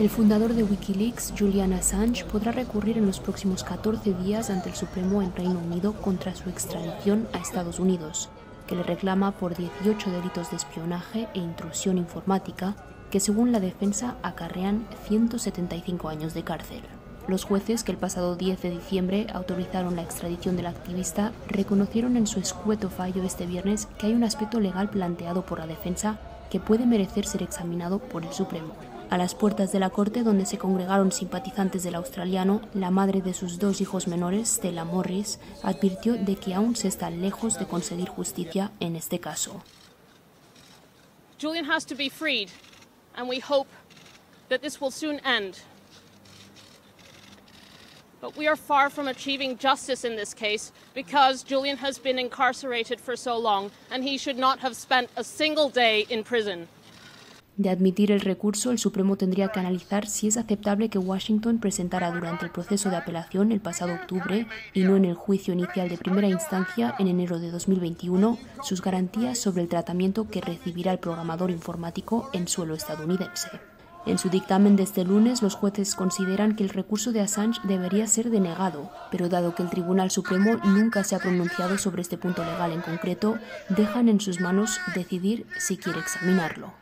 El fundador de WikiLeaks, Julian Assange, podrá recurrir en los próximos 14 días ante el Supremo en Reino Unido contra su extradición a Estados Unidos, que le reclama por 18 delitos de espionaje e intrusión informática, que según la defensa acarrean 175 años de cárcel. Los jueces que el pasado 10 de diciembre autorizaron la extradición del activista reconocieron en su escueto fallo este viernes que hay un aspecto legal planteado por la defensa que puede merecer ser examinado por el Supremo. A las puertas de la corte, donde se congregaron simpatizantes del australiano, la madre de sus dos hijos menores, Stella Morris, advirtió de que aún se está lejos de conseguir justicia en este caso. Julian has to be freed, and we hope that this will soon end. But we are far from achieving justice in this case because Julian has been incarcerated for so long, and he should not have spent a single day in prison. De admitir el recurso, el Supremo tendría que analizar si es aceptable que Washington presentara durante el proceso de apelación el pasado octubre y no en el juicio inicial de primera instancia en enero de 2021 sus garantías sobre el tratamiento que recibirá el programador informático en suelo estadounidense. En su dictamen de este lunes, los jueces consideran que el recurso de Assange debería ser denegado, pero dado que el Tribunal Supremo nunca se ha pronunciado sobre este punto legal en concreto, dejan en sus manos decidir si quiere examinarlo.